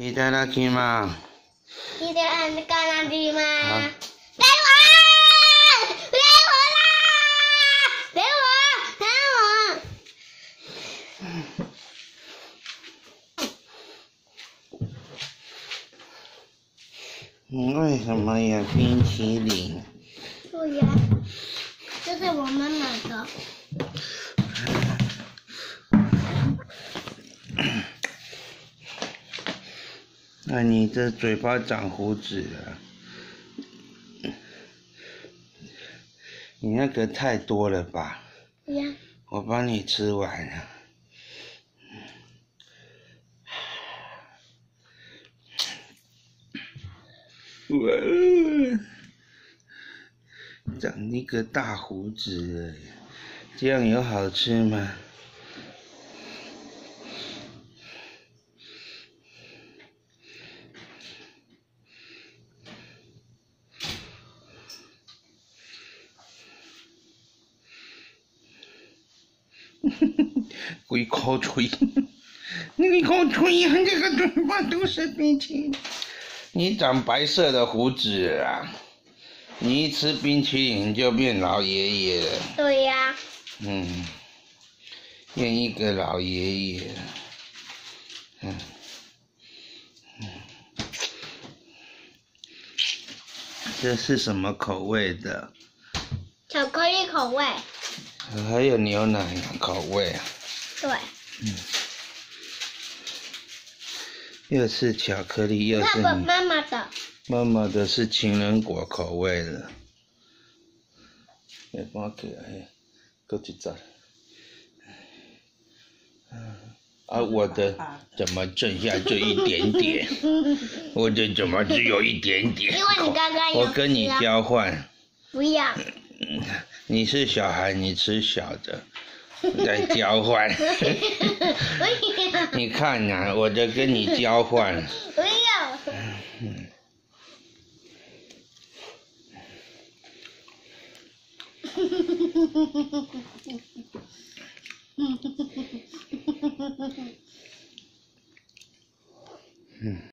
いただきます。いただきます。 为什么有冰淇淋？对呀，这是我们买的。那你这嘴巴长胡子了？你那个太多了吧？对呀。我帮你吃完了。 哇，长一个大胡子，这样有好吃吗？鬼口吹，你口吹，你这个嘴巴都是冰淇淋。 你长白色的胡子啊！你一吃冰淇淋就变老爷爷了。对呀、啊。嗯，变一个老爷爷。嗯。嗯。这是什么口味的？巧克力口味。还有牛奶口味啊。对。嗯。 又是巧克力，又是妈妈的。妈妈的是情人果口味的。来帮我起来，搁一扎。啊，我的怎么剩下这一点点？我的怎么只有一点点？因为你刚刚我跟你交换。不要。你是小孩，你吃小的。 在交换，你看呐、啊，我在跟你交换。不要。嗯。